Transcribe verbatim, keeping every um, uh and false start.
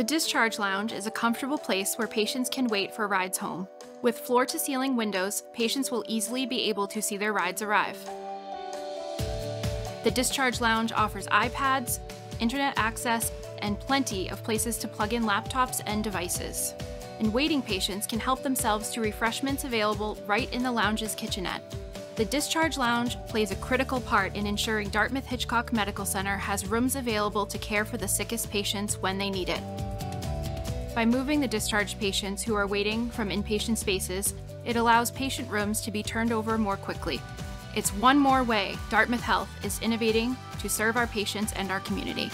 The Discharge Lounge is a comfortable place where patients can wait for rides home. With floor-to-ceiling windows, patients will easily be able to see their rides arrive. The Discharge Lounge offers iPads, internet access, and plenty of places to plug in laptops and devices. And waiting patients can help themselves to refreshments available right in the lounge's kitchenette. The Discharge Lounge plays a critical part in ensuring Dartmouth-Hitchcock Medical Center has rooms available to care for the sickest patients when they need it. By moving the discharged patients who are waiting from inpatient spaces, it allows patient rooms to be turned over more quickly. It's one more way Dartmouth Health is innovating to serve our patients and our community.